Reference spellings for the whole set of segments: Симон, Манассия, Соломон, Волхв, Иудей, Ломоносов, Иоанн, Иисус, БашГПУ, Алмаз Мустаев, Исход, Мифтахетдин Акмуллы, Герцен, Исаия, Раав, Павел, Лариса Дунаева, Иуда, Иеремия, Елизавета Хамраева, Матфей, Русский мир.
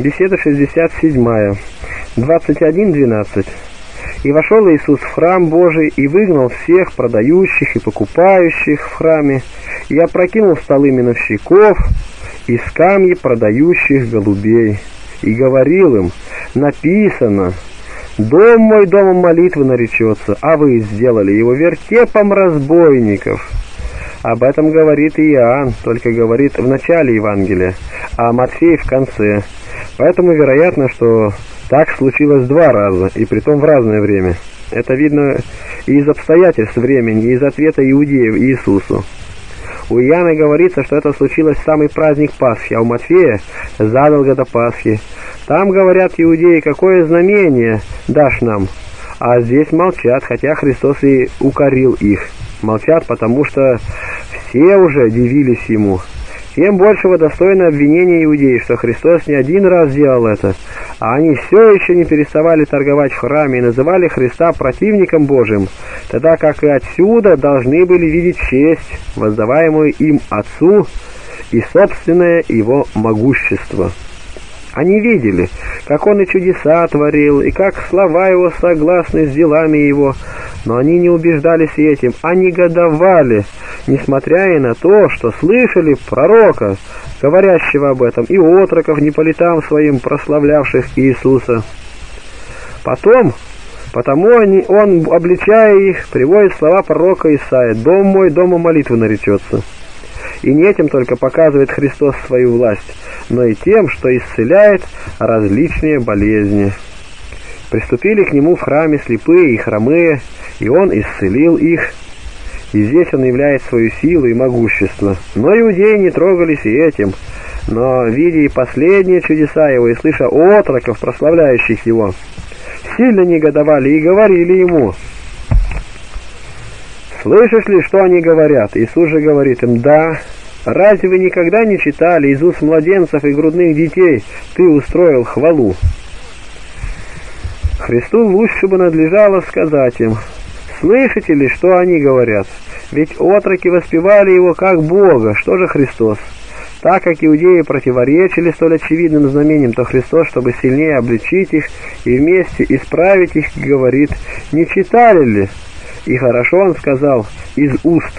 Беседа 67, 21-12. «И вошел Иисус в храм Божий и выгнал всех продающих и покупающих в храме, и опрокинул столы миновщиков и скамьи продающих голубей, и говорил им: написано: дом мой домом молитвы наречется, а вы сделали его вертепом разбойников». Об этом говорит Иоанн, только говорит в начале Евангелия, а Матфей в конце. Поэтому вероятно, что так случилось два раза, и притом в разное время. Это видно и из обстоятельств времени, и из ответа иудеев Иисусу. У Иоанна говорится, что это случилось в самый праздник Пасхи, а у Матфея задолго до Пасхи. Там говорят иудеи: какое знамение дашь нам? А здесь молчат, хотя Христос и укорил их. Молчат, потому что все уже дивились ему. Тем большего достойно обвинения иудеи, что Христос не один раз делал это, а они все еще не переставали торговать в храме и называли Христа противником Божиим, тогда как и отсюда должны были видеть честь, воздаваемую им Отцу, и собственное его могущество. Они видели, как он и чудеса творил, и как слова его согласны с делами его, но они не убеждались этим, а негодовали, несмотря и на то, что слышали пророка, говорящего об этом, и отроков не по летам своим прославлявших Иисуса. Потому он, обличая их, приводит слова пророка Исаия: «Дом мой домом молитвы наречется». И не этим только показывает Христос свою власть, но и тем, что исцеляет различные болезни. Приступили к нему в храме слепые и хромые, и он исцелил их. И здесь он являет свою силу и могущество. Но иудеи не трогались и этим. Но, видя и последние чудеса его, и слыша отроков, прославляющих его, сильно негодовали и говорили ему: «Слышишь ли, что они говорят?» Иисус же говорит им: «Да. Разве вы никогда не читали: из уст младенцев и грудных детей ты устроил хвалу?» Христу лучше бы надлежало сказать им: «Слышите ли, что они говорят?» Ведь отроки воспевали его как Бога. Что же Христос? Так как иудеи противоречили столь очевидным знамениям, то Христос, чтобы сильнее обличить их и вместе исправить их, говорит: «Не читали ли?» И хорошо он сказал: «из уст»,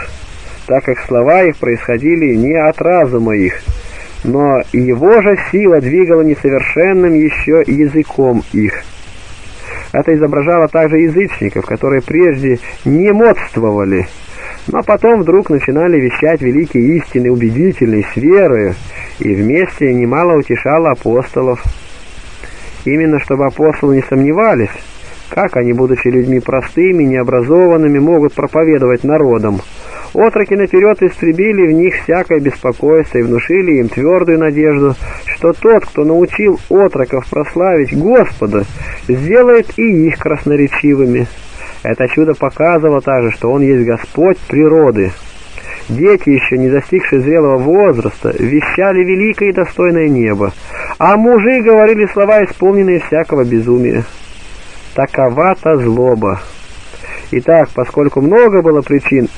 так как слова их происходили не от разума их, но его же сила двигала несовершенным еще языком их. Это изображало также язычников, которые прежде не модствовали, но потом вдруг начинали вещать великие истины, убедительные, с верою, и вместе немало утешало апостолов. Именно чтобы апостолы не сомневались, как они, будучи людьми простыми, необразованными, могут проповедовать народам. Отроки наперед истребили в них всякое беспокойство и внушили им твердую надежду, что тот, кто научил отроков прославить Господа, сделает и их красноречивыми. Это чудо показывало также, что Он есть Господь природы. Дети, еще не достигшие зрелого возраста, вещали великое и достойное небо, а мужи говорили слова, исполненные всякого безумия. Такова-то злоба. Итак, поскольку много было причин,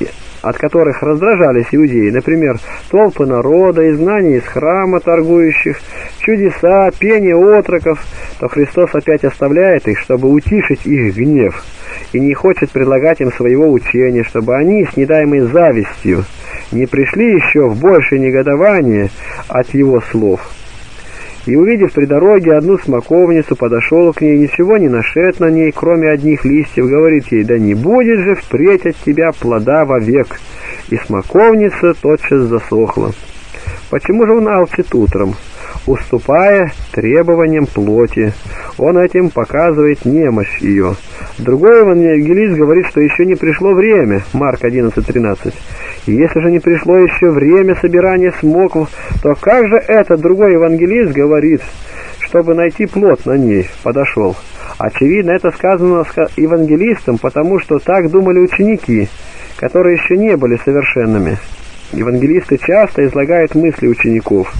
от которых раздражались иудеи, например, толпы народа, изгнание из храма торгующих, чудеса, пение отроков, то Христос опять оставляет их, чтобы утишить их гнев, и не хочет предлагать им своего учения, чтобы они с недаемой завистью не пришли еще в большее негодование от его слов. И, увидев при дороге одну смоковницу, подошел к ней, ничего не нашед на ней, кроме одних листьев, говорит ей: «Да не будет же впредь от тебя плода вовек». И смоковница тотчас засохла. Почему же он алчит утром, уступая требованиям плоти? Он этим показывает немощь ее. Другой евангелист говорит, что еще не пришло время, Марк 11:13. Если же не пришло еще время собирания смоков, то как же этот другой евангелист говорит, чтобы найти плод на ней, подошел? Очевидно, это сказано евангелистом, потому что так думали ученики, которые еще не были совершенными. Евангелисты часто излагают мысли учеников.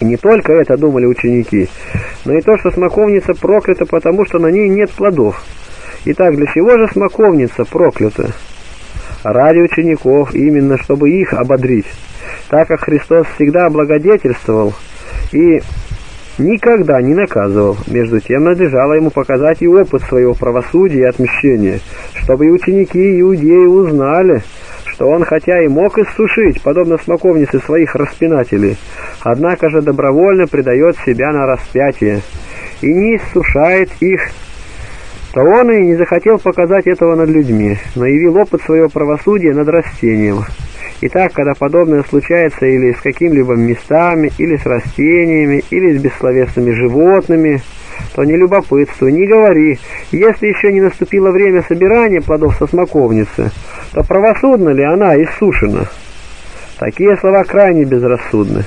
И не только это думали ученики, но и то, что смоковница проклята, потому что на ней нет плодов. Итак, для чего же смоковница проклята? Ради учеников, именно чтобы их ободрить. Так как Христос всегда благодетельствовал и никогда не наказывал. Между тем надлежало ему показать и опыт своего правосудия и отмщения, чтобы и ученики, и иудеи узнали, что он хотя и мог иссушить, подобно смоковнице своих распинателей, однако же добровольно предает себя на распятие и не иссушает их, то он и не захотел показать этого над людьми, но явил опыт своего правосудия над растением. Итак, когда подобное случается или с какими-либо местами, или с растениями, или с бессловесными животными, то не любопытствуй, не говори, если еще не наступило время собирания плодов со смоковницы, то правосудна ли она иссушена? Такие слова крайне безрассудны.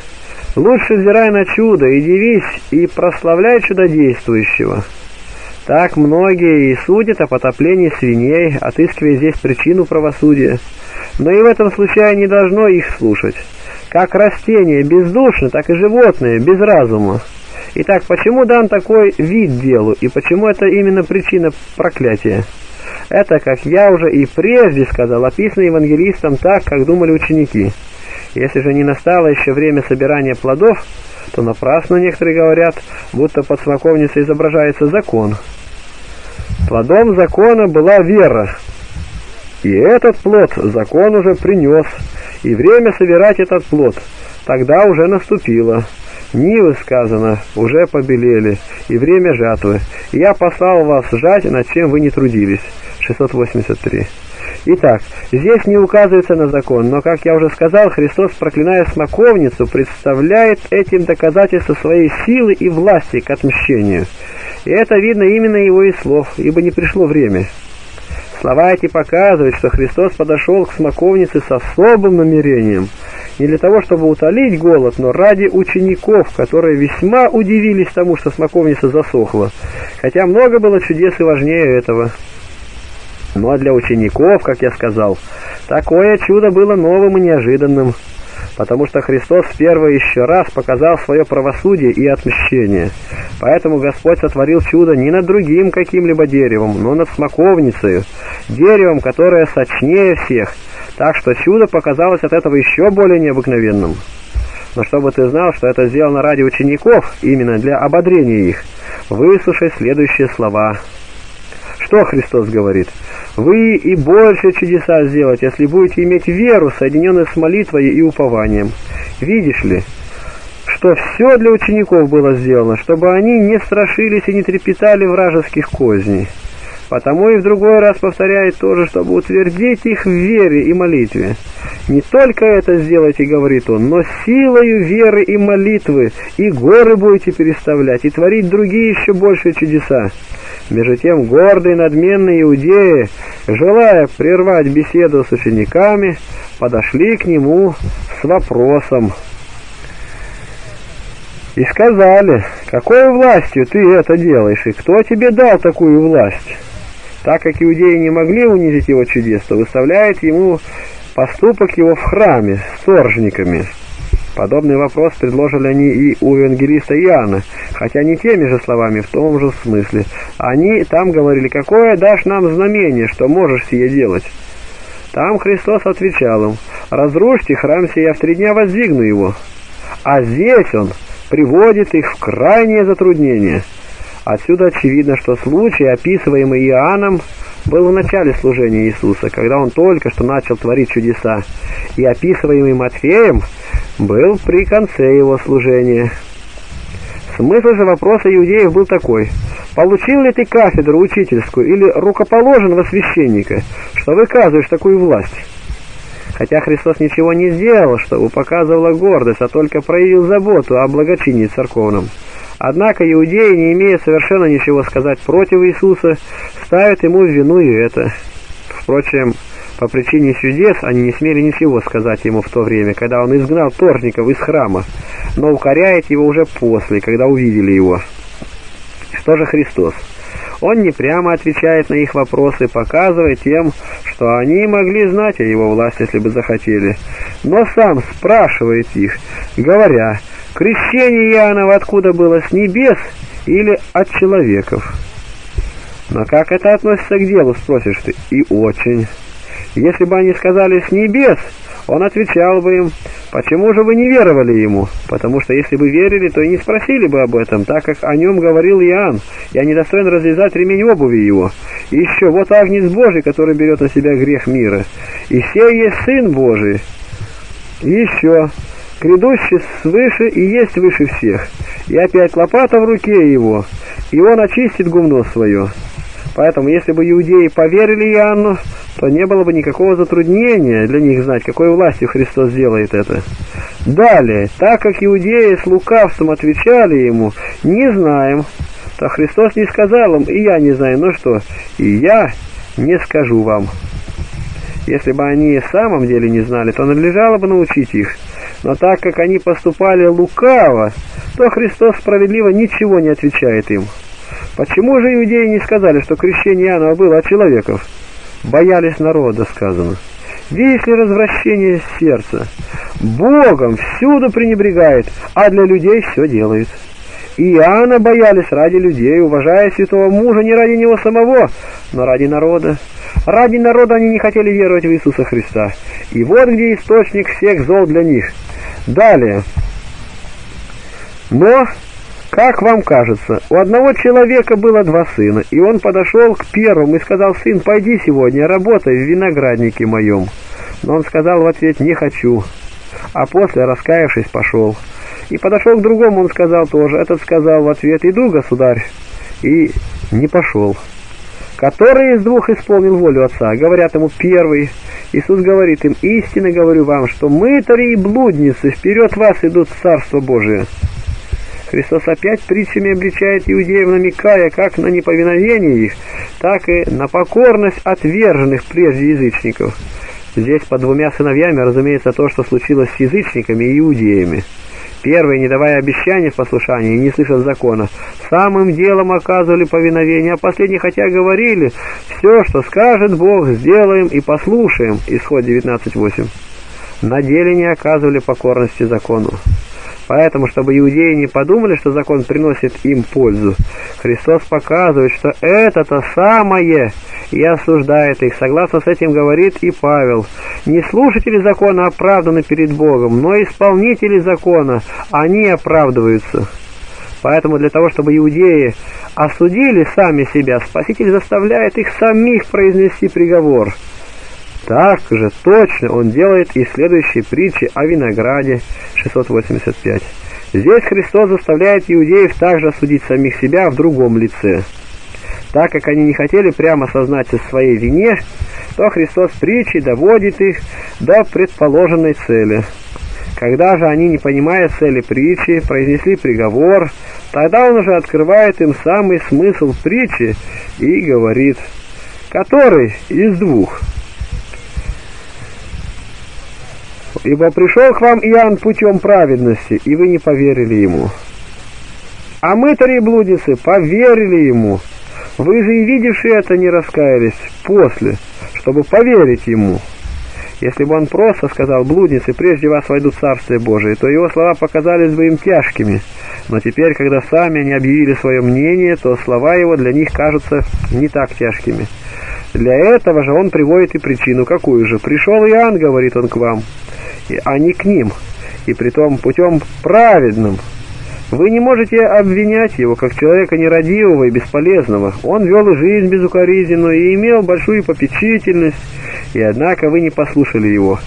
Лучше взирай на чудо и дивись, и прославляй чудодействующего. Так многие и судят о потоплении свиней, отыскивая здесь причину правосудия. Но и в этом случае не должно их слушать. Как растения бездушны, так и животные без разума. Итак, почему дан такой вид делу, и почему это именно причина проклятия? Это, как я уже и прежде сказал, описано евангелистом так, как думали ученики. Если же не настало еще время собирания плодов, то напрасно некоторые говорят, будто под смоковницей изображается закон. Плодом закона была вера, и этот плод закон уже принес, и время собирать этот плод тогда уже наступило. Нивы, сказано, уже побелели, и время жатвы. И я послал вас жать, над чем вы не трудились. 683. Итак, здесь не указывается на закон, но, как я уже сказал, Христос, проклиная смоковницу, представляет этим доказательство своей силы и власти к отмщению. И это видно именно его из слов, ибо не пришло время. Слова эти показывают, что Христос подошел к смоковнице с особым намерением, не для того, чтобы утолить голод, но ради учеников, которые весьма удивились тому, что смоковница засохла, хотя много было чудес и важнее этого. Но для учеников, как я сказал, такое чудо было новым и неожиданным, потому что Христос в первый еще раз показал свое правосудие и отмщение. Поэтому Господь сотворил чудо не над другим каким-либо деревом, но над смоковницей, деревом, которое сочнее всех, так что чудо показалось от этого еще более необыкновенным. Но чтобы ты знал, что это сделано ради учеников, именно для ободрения их, выслушай следующие слова. Что Христос говорит? «Вы и больше чудеса сделать, если будете иметь веру, соединенную с молитвой и упованием». Видишь ли, что все для учеников было сделано, чтобы они не страшились и не трепетали вражеских козней. Потому и в другой раз повторяет то же, чтобы утвердить их в вере и молитве. Не только это сделайте, говорит он, но силою веры и молитвы и горы будете переставлять, и творить другие еще большие чудеса. Между тем гордые надменные иудеи, желая прервать беседу с учениками, подошли к нему с вопросом. И сказали, какой властью ты это делаешь, и кто тебе дал такую власть? Так как иудеи не могли унизить его чудес, то выставляет ему поступок его в храме сторожниками. Подобный вопрос предложили они и у евангелиста Иоанна, хотя не теми же словами, в том же смысле. Они там говорили, какое дашь нам знамение, что можешь сие делать? Там Христос отвечал им, разрушьте храм сей, я в 3 дня воздвигну его. А здесь он приводит их в крайнее затруднение. Отсюда очевидно, что случай, описываемый Иоанном, был в начале служения Иисуса, когда он только что начал творить чудеса, и описываемый Матфеем был при конце его служения. Смысл же вопроса иудеев был такой: «Получил ли ты кафедру учительскую или рукоположен во священника, что выказываешь такую власть?» Хотя Христос ничего не сделал, чтобы показывала гордость, а только проявил заботу о благочинии церковном. Однако иудеи, не имея совершенно ничего сказать против Иисуса, ставят ему в вину и это. Впрочем, по причине чудес они не смели ничего сказать ему в то время, когда он изгнал торжников из храма, но укоряет его уже после, когда увидели его. Что же Христос? Он не прямо отвечает на их вопросы, показывая тем, что они могли знать о его власти, если бы захотели, но сам спрашивает их, говоря: «Крещение Иоаннова откуда было, с небес или от человеков?» «Но как это относится к делу?» — спросишь ты. «И очень. Если бы они сказали с небес, Он отвечал бы им: «Почему же вы не веровали ему? Потому что если бы верили, то и не спросили бы об этом, так как о нем говорил Иоанн. Я недостоин развязать ремень обуви его. И еще, вот Агнец Божий, который берет на себя грех мира. И сей есть Сын Божий. И еще, грядущий свыше и есть выше всех. И опять лопата в руке его, и он очистит гумно свое». Поэтому, если бы иудеи поверили Иоанну, то не было бы никакого затруднения для них знать, какой властью Христос делает это. Далее, так как иудеи с лукавством отвечали ему: «Не знаем», то Христос не сказал им: «И я не знаю, ну что, и я не скажу вам». Если бы они и в самом деле не знали, то надлежало бы научить их. Но так как они поступали лукаво, то Христос справедливо ничего не отвечает им. Почему же иудеи не сказали, что крещение Иоанна было от человеков? Боялись народа, сказано. Видишь ли развращение сердца? Богом всюду пренебрегает, а для людей все делает. И Иоанна боялись ради людей, уважая святого мужа не ради него самого, но ради народа. Ради народа они не хотели веровать в Иисуса Христа. И вот где источник всех зол для них. Далее. Но... «Как вам кажется, у одного человека было два сына, и он подошел к первому и сказал: „Сын, пойди сегодня, работай в винограднике моем“. Но он сказал в ответ: „Не хочу“, а после, раскаявшись, пошел. И подошел к другому, он сказал тоже. Этот сказал в ответ: „Иду, государь“, и не пошел. Который из двух исполнил волю отца? Говорят ему: „Первый“. Иисус говорит им: „Истинно говорю вам, что мытари и блудницы вперед вас идут в Царство Божие“». Христос опять притчами обличает иудеев, намекая как на неповиновение их, так и на покорность отверженных прежде язычников. Здесь под двумя сыновьями, разумеется, то, что случилось с язычниками и иудеями. Первые, не давая обещания в послушании, не слышат закона, самым делом оказывали повиновение, а последние, хотя говорили: «Все, что скажет Бог, сделаем и послушаем» Исход 19:8, на деле не оказывали покорности закону. Поэтому, чтобы иудеи не подумали, что закон приносит им пользу, Христос показывает, что это-то самое, и осуждает их. Согласно с этим говорит и Павел: «Не слушатели закона оправданы перед Богом, но исполнители закона, они оправдываются». Поэтому для того, чтобы иудеи осудили сами себя, Спаситель заставляет их самих произнести приговор. Так же точно он делает и следующие притчи о винограде 685. Здесь Христос заставляет иудеев также осудить самих себя в другом лице. Так как они не хотели прямо сознаться в своей вине, то Христос притчей доводит их до предположенной цели. Когда же они, не понимая цели притчи, произнесли приговор, тогда он уже открывает им самый смысл притчи и говорит: «Который из двух? Ибо пришел к вам Иоанн путем праведности, и вы не поверили ему. А мытари и блудницы поверили ему. Вы же и видевшие это не раскаялись после, чтобы поверить ему». Если бы он просто сказал: «Блудницы, прежде вас войдут в Царствие Божие», то его слова показались бы им тяжкими. Но теперь, когда сами они объявили свое мнение, то слова его для них кажутся не так тяжкими. Для этого же он приводит и причину. Какую же? «Пришел Иоанн, — говорит он, — к вам, а не к ним, и притом путем праведным. Вы не можете обвинять его, как человека нерадивого и бесполезного. Он вел и жизнь безукоризненную, и имел большую попечительность, и однако вы не послушали его».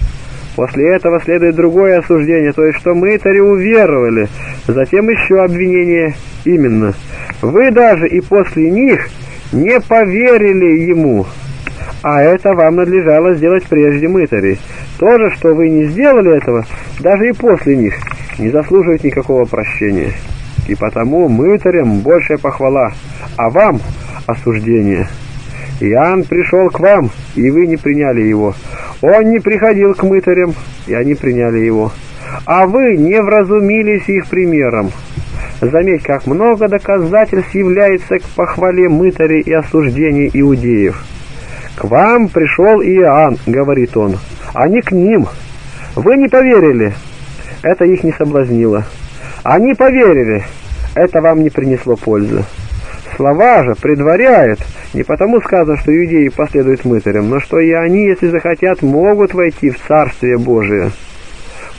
После этого следует другое осуждение, то есть что мытари уверовали, затем еще обвинение именно: «Вы даже и после них не поверили ему». А это вам надлежало сделать прежде мытарей. То же, что вы не сделали этого, даже и после них, не заслуживает никакого прощения. И потому мытарям большая похвала, а вам осуждение. Иоанн пришел к вам, и вы не приняли его. Он не приходил к мытарям, и они приняли его. А вы не вразумились их примером. Заметь, как много доказательств является к похвале мытарей и осуждению иудеев. «К вам пришел Иоанн, — говорит он, — а не к ним. Вы не поверили. Это их не соблазнило. Они поверили. Это вам не принесло пользы. Слова же предваряют. Не потому сказано, что иудеи последуют мытарям, но что и они, если захотят, могут войти в Царствие Божие.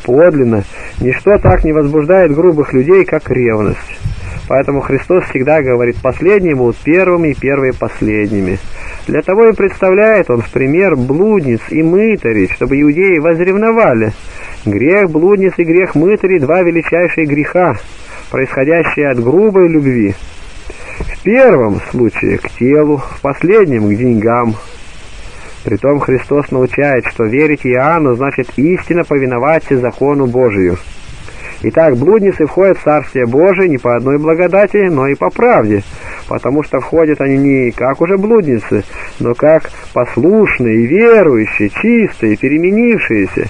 Подлинно, ничто так не возбуждает грубых людей, как ревность. Поэтому Христос всегда говорит: «Последние будут первыми, и первые последними». Для того и представляет Он в пример блудниц и мытарей, чтобы иудеи возревновали. Грех блудниц и грех мытарей – два величайшие греха, происходящие от грубой любви. В первом случае к телу, в последнем к деньгам. Притом Христос научает, что верить Иоанну значит истинно повиноваться закону Божию. Итак, блудницы входят в Царствие Божие не по одной благодати, но и по правде, потому что входят они не как уже блудницы, но как послушные, верующие, чистые, переменившиеся.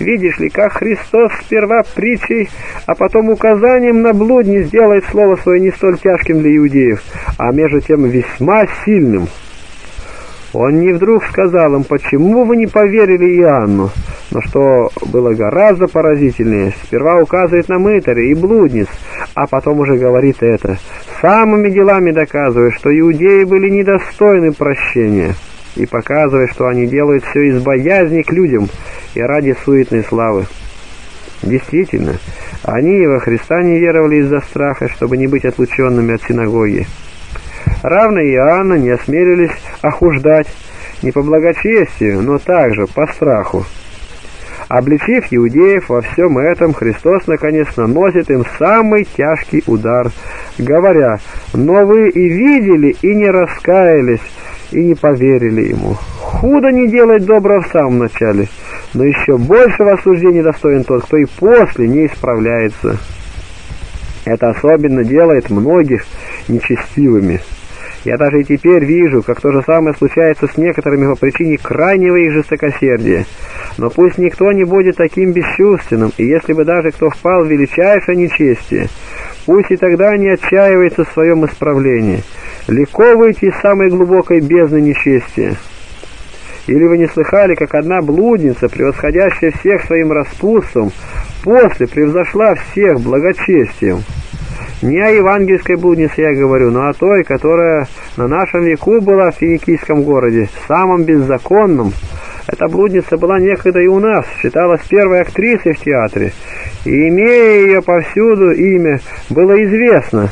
Видишь ли, как Христос сперва притчей, а потом указанием на блудниц делает слово свое не столь тяжким для иудеев, а между тем весьма сильным. Он не вдруг сказал им: «Почему вы не поверили Иоанну?» Но что было гораздо поразительнее, сперва указывает на мытарей и блудниц, а потом уже говорит это, самыми делами доказывая, что иудеи были недостойны прощения, и показывая, что они делают все из боязни к людям и ради суетной славы. Действительно, они и во Христа не веровали из-за страха, чтобы не быть отлученными от синагоги. Равно Иоанна не осмелились охуждать не по благочестию, но также по страху. Обличив иудеев во всем этом, Христос наконец наносит им самый тяжкий удар, говоря: «Но вы и видели, и не раскаялись, и не поверили ему. Худо не делать добро в самом начале, но еще большего осуждения достоин тот, кто и после не исправляется». Это особенно делает многих нечестивыми. Я даже и теперь вижу, как то же самое случается с некоторыми по причине крайнего их жестокосердия. Но пусть никто не будет таким бесчувственным, и если бы даже кто впал в величайшее нечестие, пусть и тогда не отчаивается в своем исправлении. Легко выйти из самой глубокой бездны нечестия. Или вы не слыхали, как одна блудница, превосходящая всех своим распутством, после превзошла всех благочестием? Не о евангельской блуднице я говорю, но о той, которая на нашем веку была в финикийском городе, самом беззаконном. Эта блудница была некогда и у нас, считалась первой актрисой в театре, и, имея ее повсюду имя, было известно,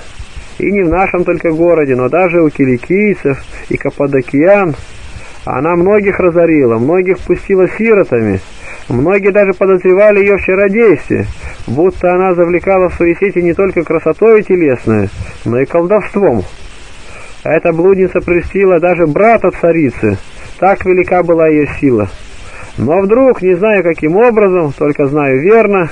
и не в нашем только городе, но даже у киликийцев и каппадокиян. Она многих разорила, многих пустила сиротами, многие даже подозревали ее в чародействе, будто она завлекала в свои сети не только красотой телесной, но и колдовством. Эта блудница прельстила даже брата царицы, так велика была ее сила. Но вдруг, не знаю каким образом, только знаю верно,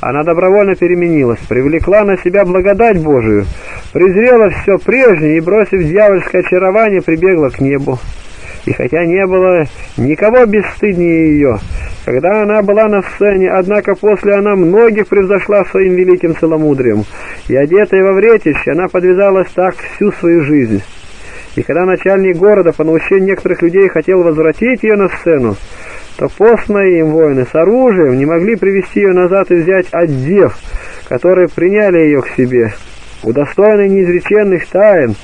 она добровольно переменилась, привлекла на себя благодать Божию, презрела все прежнее и, бросив дьявольское очарование, прибегла к небу. И хотя не было никого бесстыднее ее, когда она была на сцене, однако после она многих превзошла своим великим целомудрием, и, одетая во вретище, она подвязалась так всю свою жизнь. И когда начальник города по наущению некоторых людей хотел возвратить ее на сцену, то постные им воины с оружием не могли привести ее назад и взять отдев, которые приняли ее к себе, удостоенной неизреченных тайн,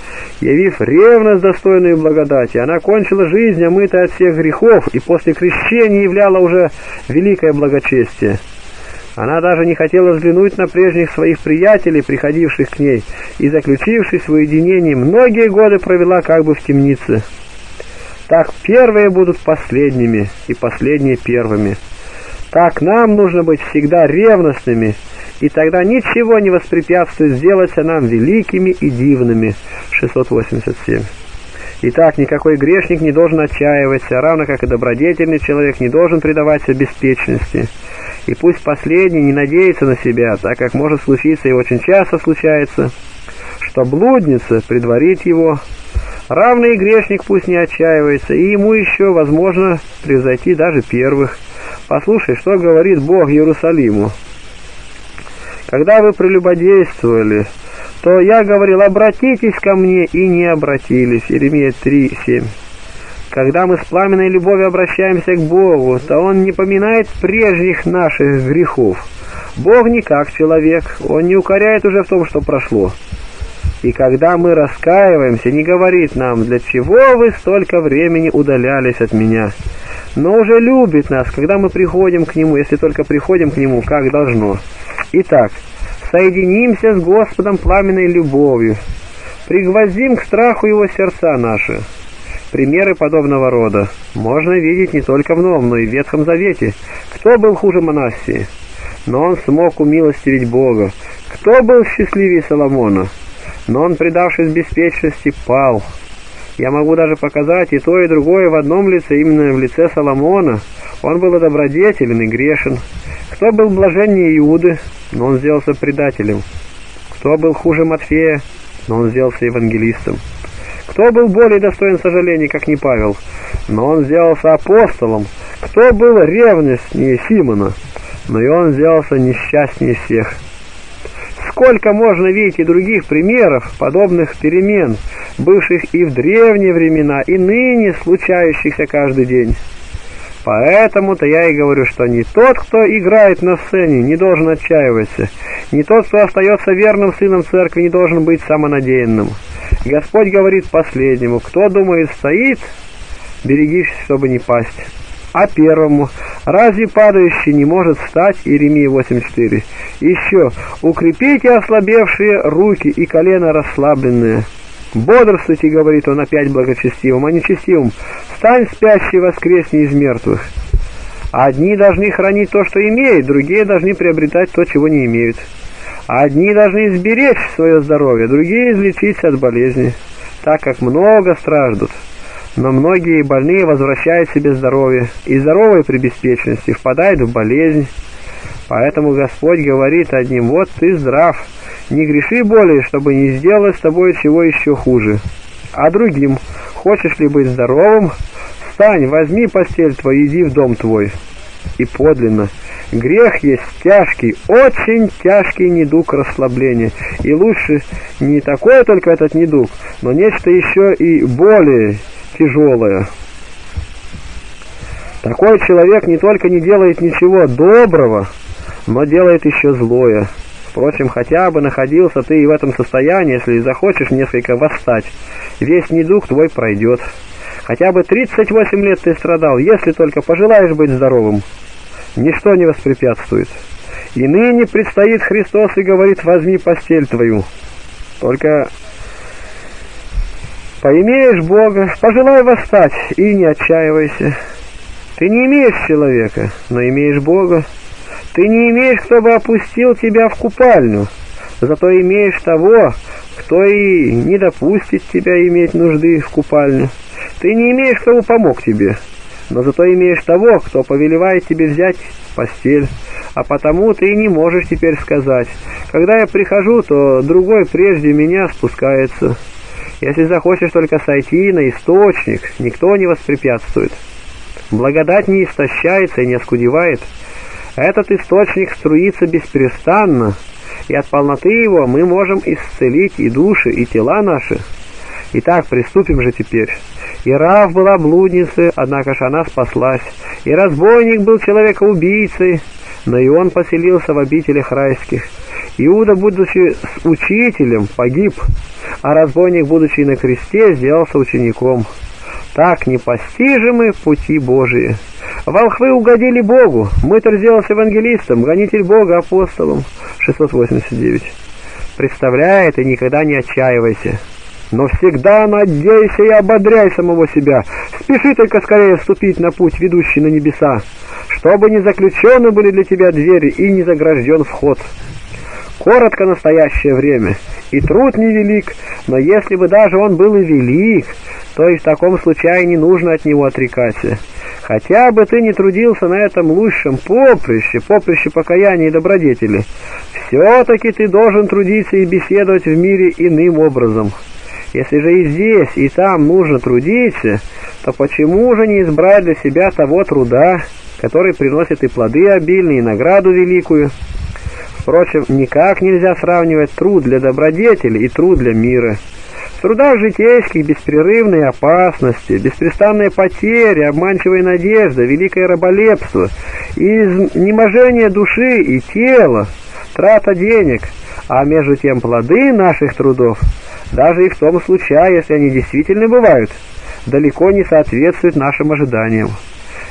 явив ревность достойную благодати. Она кончила жизнь, омытая от всех грехов, и после крещения являла уже великое благочестие. Она даже не хотела взглянуть на прежних своих приятелей, приходивших к ней, и, заключившись в уединении, многие годы провела как бы в темнице. Так первые будут последними, и последние первыми. Так нам нужно быть всегда ревностными, и тогда ничего не воспрепятствует сделать нам великими и дивными. 687. Итак, никакой грешник не должен отчаиваться, равно как и добродетельный человек не должен предаваться беспечности. И пусть последний не надеется на себя, так как может случиться, и очень часто случается, что блудница предварит его. Равный грешник пусть не отчаивается, и ему еще, возможно, превзойти даже первых. Послушай, что говорит Бог Иерусалиму. Когда вы прелюбодействовали, то я говорил: обратитесь ко мне, и не обратились. Иеремия 3:7. Когда мы с пламенной любовью обращаемся к Богу, то Он не поминает прежних наших грехов. Бог не как человек, Он не укоряет уже в том, что прошло. И когда мы раскаиваемся, не говорит нам, для чего вы столько времени удалялись от меня. Но уже любит нас, когда мы приходим к Нему, если только приходим к Нему, как должно. Итак, соединимся с Господом пламенной любовью, пригвоздим к страху Его сердца наши. Примеры подобного рода можно видеть не только в Новом, но и в Ветхом Завете. Кто был хуже Манассии? Но он смог умилостивить Бога. Кто был счастливее Соломона? Но он, предавшись беспечности, пал. Я могу даже показать и то, и другое в одном лице, именно в лице Соломона. Он был и добродетелен, и грешен. Кто был блаженнее Иуды? Но он сделался предателем. Кто был хуже Матфея? Но он сделался евангелистом. Кто был более достоин сожалений, как не Павел? Но он сделался апостолом. Кто был ревностнее Симона? Но и он сделался несчастнее всех. Сколько можно видеть и других примеров подобных перемен, бывших и в древние времена, и ныне случающихся каждый день. Поэтому-то я и говорю, что не тот, кто играет на сцене, не должен отчаиваться, не тот, кто остается верным сыном церкви, не должен быть самонадеянным. Господь говорит последнему: кто думает стоит, берегись, чтобы не пасть. А первому: разве падающий не может встать? Иеремия 8:4. Еще: укрепите ослабевшие руки и колено расслабленные. Бодрствуйте, говорит он опять благочестивым, а нечестивым: встань, спящий, воскресни из мертвых. Одни должны хранить то, что имеют, другие должны приобретать то, чего не имеют. Одни должны сберечь свое здоровье, другие излечиться от болезни, так как много страждут. Но многие больные возвращают себе здоровье, и здоровые при беспечности впадают в болезнь. Поэтому Господь говорит одним: вот ты здрав, не греши более, чтобы не сделать с тобой чего еще хуже. А другим: хочешь ли быть здоровым? Встань, возьми постель твою, иди в дом твой. И подлинно, грех есть тяжкий, очень тяжкий недуг расслабления. И лучше не такой только этот недуг, но нечто еще и более тяжелое. Такой человек не только не делает ничего доброго, но делает еще злое. Впрочем, хотя бы находился ты и в этом состоянии, если захочешь несколько восстать, весь недуг твой пройдет. Хотя бы 38 лет ты страдал, если только пожелаешь быть здоровым. Ничто не воспрепятствует. И ныне предстоит Христос и говорит: возьми постель твою. Только поимеешь Бога, пожелай восстать и не отчаивайся. Ты не имеешь человека, но имеешь Бога. Ты не имеешь, кто бы опустил тебя в купальню, зато имеешь того, кто и не допустит тебя иметь нужды в купальню. Ты не имеешь, кто бы помог тебе, но зато имеешь того, кто повелевает тебе взять постель. А потому ты не можешь теперь сказать: когда я прихожу, то другой прежде меня спускается. Если захочешь только сойти на источник, никто не воспрепятствует. Благодать не истощается и не оскудевает. Этот источник струится беспрестанно, и от полноты его мы можем исцелить и души, и тела наши. Итак, приступим же теперь. И Раав была блудницей, однако ж она спаслась. И разбойник был человекоубийцей, но и он поселился в обителях райских. Иуда, будучи учителем, погиб, а разбойник, будучи на кресте, сделался учеником. Так непостижимы пути Божии. Волхвы угодили Богу, мытарь сделался евангелистом, гонитель Бога апостолом. 689. Представляет, и никогда не отчаивайся. Но всегда надейся и ободряй самого себя. Спеши только скорее вступить на путь, ведущий на небеса, чтобы не заключены были для тебя двери и не загражден вход. Коротко настоящее время, и труд невелик, но если бы даже он был и велик, то и в таком случае не нужно от него отрекаться. Хотя бы ты не трудился на этом лучшем поприще, поприще покаяния и добродетели, все-таки ты должен трудиться и беседовать в мире иным образом. Если же и здесь, и там нужно трудиться, то почему же не избрать для себя того труда, который приносит и плоды обильные, и награду великую? Впрочем, никак нельзя сравнивать труд для добродетели и труд для мира. В трудах житейских беспрерывные опасности, беспрестанные потери, обманчивая надежда, великое раболепство, изнеможение души и тела, трата денег, а между тем плоды наших трудов Даже их домыслы луча, если они действительно бывают, далеко не соответствуют нашим ожиданиям.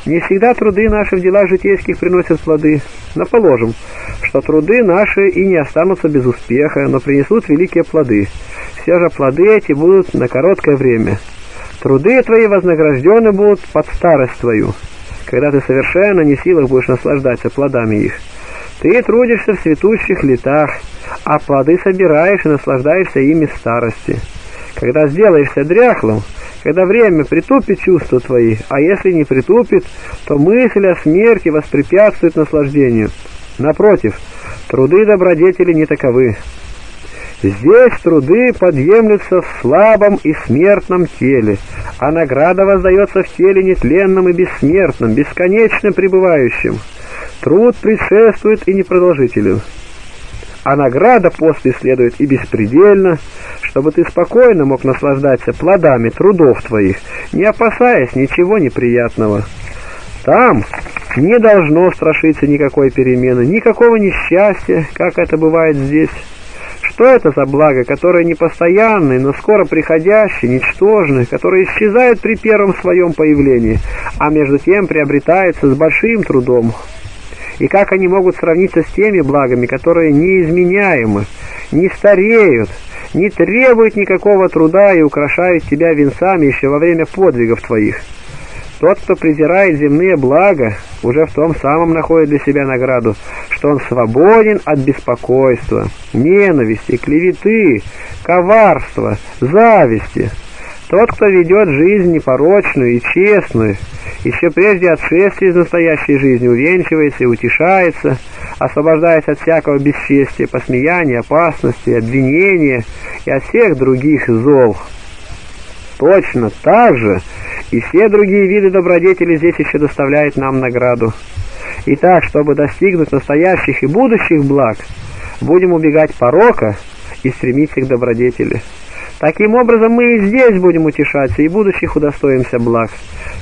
Не всегда труды наши в делах житейских приносят плоды, но положим, что труды наши и не останутся без успеха, но принесут великие плоды. Все же плоды эти будут на короткое время. Труды твои вознаграждены будут под старость твою, когда ты совершенно не в силах будешь наслаждаться плодами их. Ты трудишься в цветущих летах, а плоды собираешь и наслаждаешься ими в старости. Когда сделаешься дряхлым, когда время притупит чувства твои, а если не притупит, то мысль о смерти воспрепятствует наслаждению. Напротив, труды добродетели не таковы. Здесь труды подъемлются в слабом и смертном теле, а награда воздается в теле нетленном и бессмертном, бесконечно пребывающем. Труд предшествует и непродолжителен. А награда после следует и беспредельно, чтобы ты спокойно мог наслаждаться плодами трудов твоих, не опасаясь ничего неприятного. Там не должно страшиться никакой перемены, никакого несчастья, как это бывает здесь. Что это за благо, которое непостоянное, но скоро приходящее, ничтожное, которое исчезает при первом своем появлении, а между тем приобретается с большим трудом? И как они могут сравниться с теми благами, которые неизменяемы, не стареют, не требуют никакого труда и украшают тебя венцами еще во время подвигов твоих? Тот, кто презирает земные блага, уже в том самом находит для себя награду, что он свободен от беспокойства, ненависти, клеветы, коварства, зависти. Тот, кто ведет жизнь непорочную и честную, еще прежде отшествия из настоящей жизни увенчивается и утешается, освобождаясь от всякого бесчестия, посмеяния, опасности, обвинения и от всех других зол. Точно так же и все другие виды добродетели здесь еще доставляют нам награду. Итак, чтобы достигнуть настоящих и будущих благ, будем убегать порока и стремиться к добродетели. Таким образом, мы и здесь будем утешаться, и будущих удостоимся благ,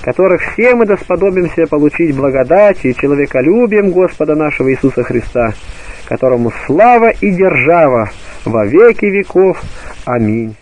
которых все мы досподобимся получить благодатью и человеколюбием Господа нашего Иисуса Христа, которому слава и держава во веки веков. Аминь.